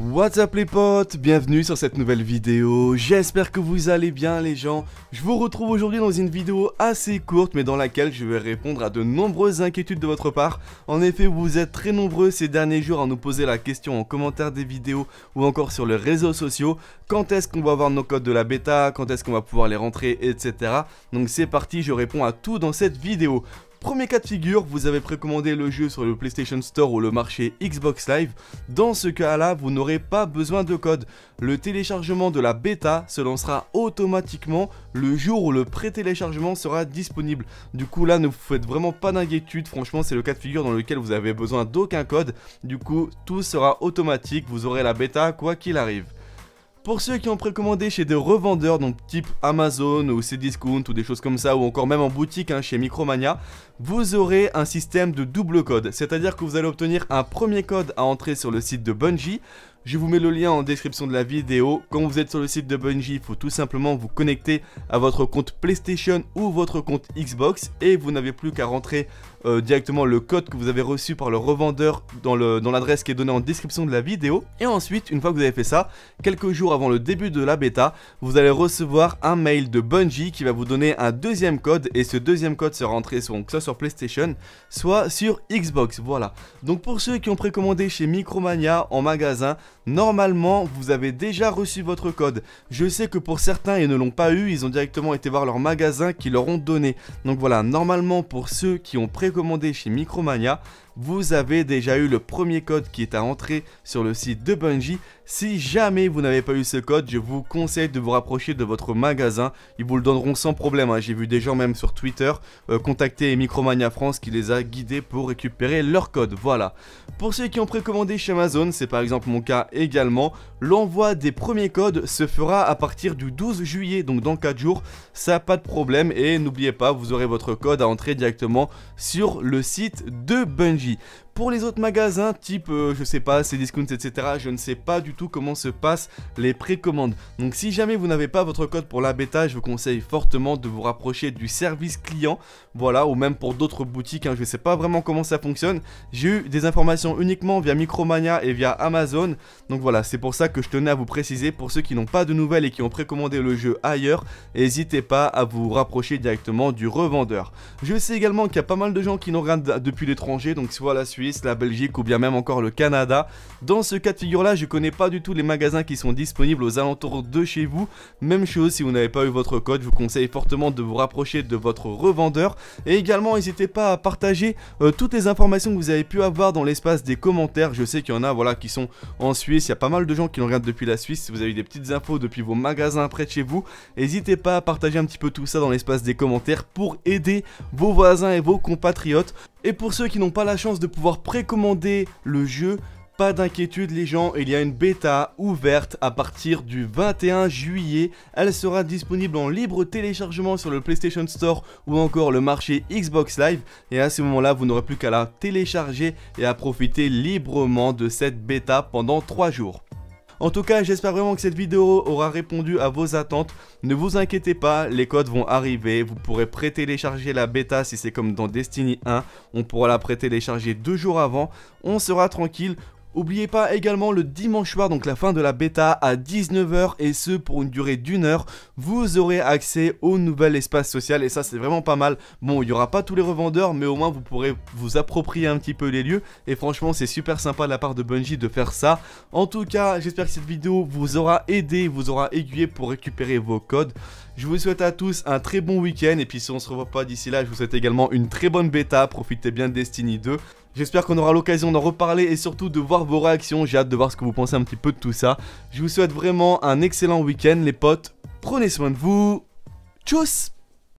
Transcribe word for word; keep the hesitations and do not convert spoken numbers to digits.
What's up les potes, bienvenue sur cette nouvelle vidéo, j'espère que vous allez bien les gens. Je vous retrouve aujourd'hui dans une vidéo assez courte mais dans laquelle je vais répondre à de nombreuses inquiétudes de votre part. En effet, vous êtes très nombreux ces derniers jours à nous poser la question en commentaire des vidéos ou encore sur les réseaux sociaux. Quand est-ce qu'on va avoir nos codes de la bêta, quand est-ce qu'on va pouvoir les rentrer, et cetera. Donc c'est parti, je réponds à tout dans cette vidéo. Premier cas de figure, vous avez précommandé le jeu sur le PlayStation Store ou le marché Xbox Live. Dans ce cas-là, vous n'aurez pas besoin de code. Le téléchargement de la bêta se lancera automatiquement le jour où le pré-téléchargement sera disponible. Du coup, là, ne vous faites vraiment pas d'inquiétude. Franchement, c'est le cas de figure dans lequel vous n'avez besoin d'aucun code. Du coup, tout sera automatique. Vous aurez la bêta quoi qu'il arrive. Pour ceux qui ont précommandé chez des revendeurs, donc type Amazon ou Cdiscount ou des choses comme ça, ou encore même en boutique hein, chez Micromania, vous aurez un système de double code. C'est-à-dire que vous allez obtenir un premier code à entrer sur le site de Bungie. Je vous mets le lien en description de la vidéo. Quand vous êtes sur le site de Bungie, il faut tout simplement vous connecter à votre compte PlayStation ou votre compte Xbox et vous n'avez plus qu'à rentrer euh, directement le code que vous avez reçu par le revendeur dans l'adresse qui est donnée en description de la vidéo. Et ensuite, une fois que vous avez fait ça, quelques jours avant le début de la bêta, vous allez recevoir un mail de Bungie qui va vous donner un deuxième code et ce deuxième code sera entré sur, soit sur PlayStation, soit sur Xbox. Voilà. Donc pour ceux qui ont précommandé chez Micromania en magasin, normalement vous avez déjà reçu votre code. Je sais que pour certains ils ne l'ont pas eu, ils ont directement été voir leur magasin qui leur ont donné. Donc voilà, normalement pour ceux qui ont précommandé chez Micromania, vous avez déjà eu le premier code qui est à entrer sur le site de Bungie. Si jamais vous n'avez pas eu ce code, je vous conseille de vous rapprocher de votre magasin. Ils vous le donneront sans problème hein. J'ai vu des gens même sur Twitter euh, contacter Micromania France qui les a guidés pour récupérer leur code. Voilà. Pour ceux qui ont précommandé chez Amazon, c'est par exemple mon cas également, l'envoi des premiers codes se fera à partir du douze juillet, donc dans quatre jours, ça pas de problème. Et n'oubliez pas, vous aurez votre code à entrer directement sur le site de Bungie. Pour les autres magasins type, euh, je sais pas, Cdiscount, et cetera, je ne sais pas du tout comment se passent les précommandes. Donc si jamais vous n'avez pas votre code pour la bêta, je vous conseille fortement de vous rapprocher du service client, voilà, ou même pour d'autres boutiques, hein, je ne sais pas vraiment comment ça fonctionne. J'ai eu des informations uniquement via Micromania et via Amazon, donc voilà, c'est pour ça que je tenais à vous préciser. Pour ceux qui n'ont pas de nouvelles et qui ont précommandé le jeu ailleurs, n'hésitez pas à vous rapprocher directement du revendeur. Je sais également qu'il y a pas mal de gens qui nous regardent depuis l'étranger, donc soit la Suisse, la Belgique ou bien même encore le Canada. Dans ce cas de figure là, je connais pas du tout les magasins qui sont disponibles aux alentours de chez vous. Même chose, si vous n'avez pas eu votre code, je vous conseille fortement de vous rapprocher de votre revendeur. Et également n'hésitez pas à partager euh, toutes les informations que vous avez pu avoir dans l'espace des commentaires. Je sais qu'il y en a voilà qui sont en Suisse, il y a pas mal de gens qui nous regardent depuis la Suisse. Si vous avez eu des petites infos depuis vos magasins près de chez vous, n'hésitez pas à partager un petit peu tout ça dans l'espace des commentaires pour aider vos voisins et vos compatriotes. Et pour ceux qui n'ont pas la chance de pouvoir précommander le jeu, pas d'inquiétude les gens, il y a une bêta ouverte à partir du vingt et un juillet. Elle sera disponible en libre téléchargement sur le PlayStation Store ou encore le marché Xbox Live. Et à ce moment-là, vous n'aurez plus qu'à la télécharger et à profiter librement de cette bêta pendant trois jours. En tout cas, j'espère vraiment que cette vidéo aura répondu à vos attentes. Ne vous inquiétez pas, les codes vont arriver. Vous pourrez pré-télécharger la bêta si c'est comme dans Destiny un. On pourra la pré-télécharger deux jours avant. On sera tranquille. N'oubliez pas également le dimanche soir, donc la fin de la bêta à dix-neuf heures et ce pour une durée d'une heure. Vous aurez accès au nouvel espace social et ça c'est vraiment pas mal. Bon, il n'y aura pas tous les revendeurs mais au moins vous pourrez vous approprier un petit peu les lieux. Et franchement c'est super sympa de la part de Bungie de faire ça. En tout cas j'espère que cette vidéo vous aura aidé, vous aura aiguillé pour récupérer vos codes. Je vous souhaite à tous un très bon week-end et puis si on se revoit pas d'ici là, je vous souhaite également une très bonne bêta. Profitez bien de Destiny deux. J'espère qu'on aura l'occasion d'en reparler et surtout de voir vos réactions. J'ai hâte de voir ce que vous pensez un petit peu de tout ça. Je vous souhaite vraiment un excellent week-end les potes. Prenez soin de vous. Tchuss!